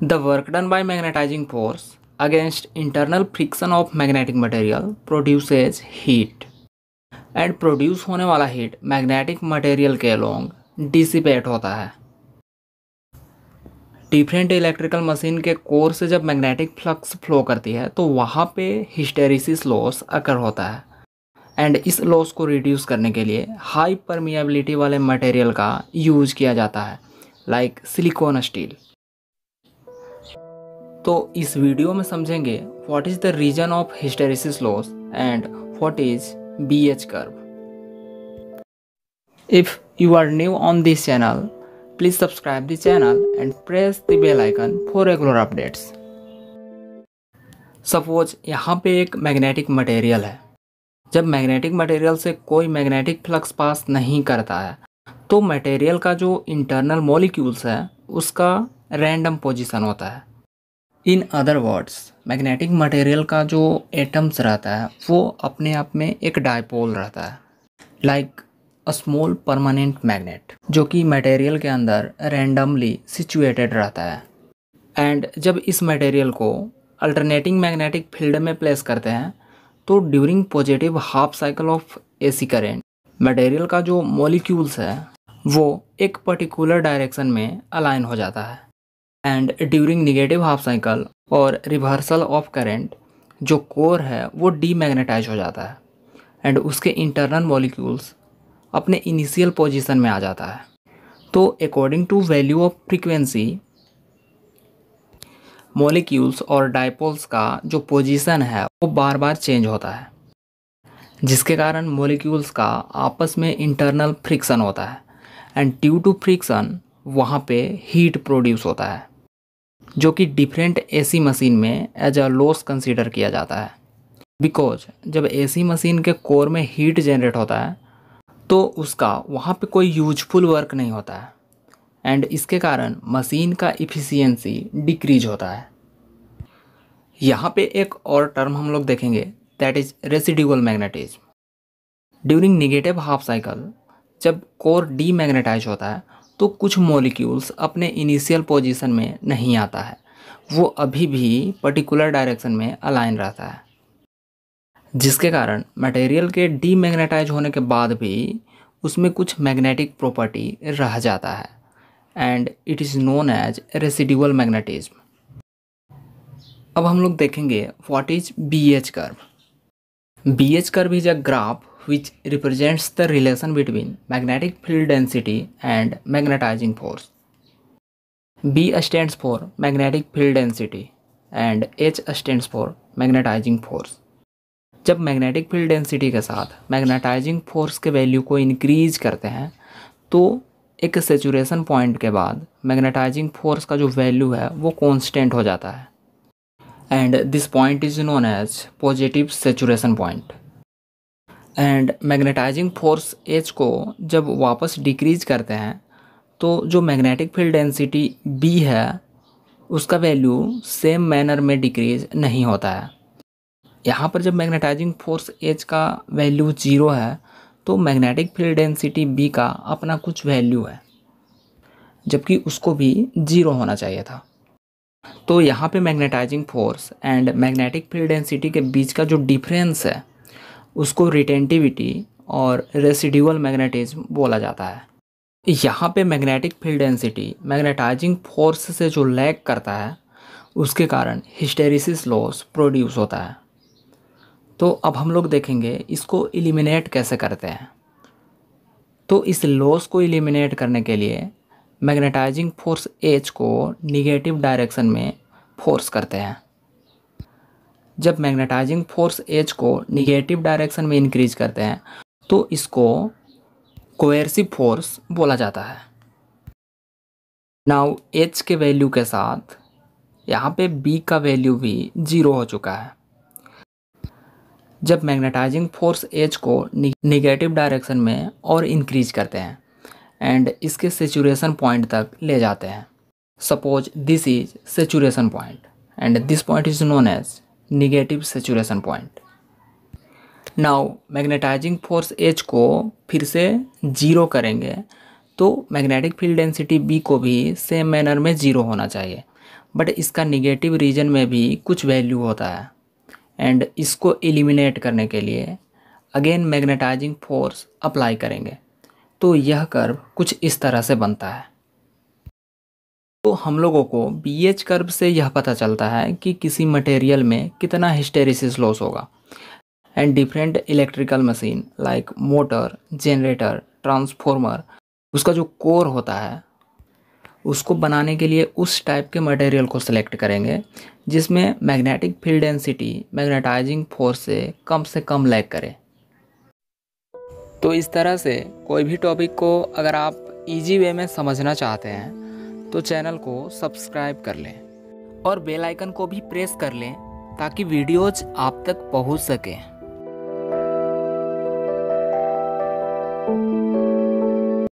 The work done by magnetizing force against internal friction of magnetic material produces heat and produce होने वाला heat magnetic material के along dissipate होता है। Different electrical machine के core से जब magnetic flux flow करती है तो वहाँ पे हिस्टेरिसिस लॉस अकर होता है एंड इस लॉस को रिड्यूस करने के लिए हाई परमिएबिलिटी वाले मटेरियल का यूज किया जाता है लाइक सिलिकॉन स्टील। तो इस वीडियो में समझेंगे what is the reason of hysteresis loss and what is BH curve. If you are new on this channel Please subscribe the channel and press the bell icon for regular updates. Suppose यहाँ पे एक magnetic material है। जब magnetic material से कोई magnetic flux pass नहीं करता है तो मटेरियल का जो इंटरनल मॉलिक्यूल्स है उसका रैंडम पोजीशन होता है। In other words magnetic material का जो एटम्स रहता है वो अपने आप में एक डायपोल रहता है like a small permanent magnet जो कि मटेरियल के अंदर रैंडमली सिचुएटेड रहता है एंड जब इस मटेरियल को अल्टरनेटिंग मैग्नेटिक फील्ड में प्लेस करते हैं तो during positive half cycle of AC current material का जो मॉलिक्यूल्स है वो एक पर्टिकुलर डायरेक्शन में अलाइन हो जाता है and during negative half cycle और रिवर्सल ऑफ करेंट जो कोर है वो डीमैग्नेटाइज हो जाता है एंड उसके इंटरनल मॉलिक्यूल्स अपने इनिशियल पोजीशन में आ जाता है। तो according to value of frequency molecules और डायपोल्स का जो पोजीशन है वो बार बार चेंज होता है जिसके कारण मॉलिक्यूल्स का आपस में इंटरनल फ्रिक्शन होता है एंड ड्यू टू फ्रिक्शन वहाँ पे हीट प्रोड्यूस होता है जो कि डिफरेंट एसी मशीन में एज अ लॉस कंसीडर किया जाता है बिकॉज जब एसी मशीन के कोर में हीट जनरेट होता है तो उसका वहाँ पे कोई यूजफुल वर्क नहीं होता है एंड इसके कारण मशीन का इफ़िशियंसी डिक्रीज होता है। यहाँ पे एक और टर्म हम लोग देखेंगे that is residual magnetism. During negative half cycle जब कोर डीमैग्नेटाइज होता है तो कुछ मॉलिक्यूल्स अपने इनिशियल पोजीशन में नहीं आता है वो अभी भी पर्टिकुलर डायरेक्शन में अलाइन रहता है जिसके कारण मटेरियल के डीमैग्नेटाइज होने के बाद भी उसमें कुछ मैग्नेटिक प्रॉपर्टी रह जाता है and it is known as residual magnetism. अब हम लोग देखेंगे what is BH curve. BH curve is a graph which represents the relation between magnetic field density and magnetising force. B stands for magnetic field density and H stands for magnetising force. जब magnetic field density के साथ magnetising force के value को increase करते हैं तो एक saturation point के बाद मैग्नेटाइजिंग फोर्स का जो वैल्यू है वो कांस्टेंट हो जाता है and this point is known as positive saturation point. And magnetising force H को जब वापस डिक्रीज करते हैं तो जो मैग्नेटिक फील्ड डेंसिटी B है उसका वैल्यू सेम मैनर में डिक्रीज नहीं होता है। यहाँ पर जब मैग्नेटाइजिंग फोर्स H का वैल्यू 0 है तो मैग्नेटिक फील्ड डेंसिटी B का अपना कुछ वैल्यू है जबकि उसको भी 0 होना चाहिए था। तो यहाँ पे magnetising force and magnetic field density के बीच का जो डिफरेंस है उसको रिटेंटिविटी और रेसिड्यूअल मैग्नेटिज्म बोला जाता है। यहाँ पे magnetic field density magnetising force से जो लैग करता है उसके कारण हिस्टेरिसिस लॉस प्रोड्यूस होता है। तो अब हम लोग देखेंगे इसको एलिमिनेट कैसे करते हैं। तो इस लॉस को एलिमिनेट करने के लिए मैग्नेटाइजिंग फोर्स H को निगेटिव डायरेक्शन में फोर्स करते हैं। जब मैग्नेटाइजिंग फोर्स H को निगेटिव डायरेक्शन में इंक्रीज करते हैं तो इसको कोएर्सिव फोर्स बोला जाता है। नाउ H के वैल्यू के साथ यहाँ पे B का वैल्यू भी 0 हो चुका है। जब मैग्नेटाइजिंग फोर्स H को निगेटिव डायरेक्शन में और इंक्रीज करते हैं एंड इसके सैचुरेशन पॉइंट तक ले जाते हैं। Suppose this is saturation point and this point is known as negative saturation point. Now magnetising force H को फिर से 0 करेंगे तो मैग्नेटिक फील्ड डेंसिटी B को भी सेम मैनर में 0 होना चाहिए बट इसका निगेटिव रीजन में भी कुछ वैल्यू होता है। एंड इसको एलिमिनेट करने के लिए अगेन मैग्नेटाइजिंग फोर्स अप्लाई करेंगे तो यह कर्व कुछ इस तरह से बनता है। तो हम लोगों को BH कर्व से यह पता चलता है कि किसी मटेरियल में कितना हिस्टेरिसिस लॉस होगा। And different electrical machine like motor, generator, transformer, उसका जो कोर होता है उसको बनाने के लिए उस टाइप के मटेरियल को सिलेक्ट करेंगे जिसमें magnetic field density magnetising force से कम लैग करे। तो इस तरह से कोई भी टॉपिक को अगर आप इजी वे में समझना चाहते हैं तो चैनल को सब्सक्राइब कर लें और बेल आइकन को भी प्रेस कर लें ताकि वीडियोज आप तक पहुंच सकें।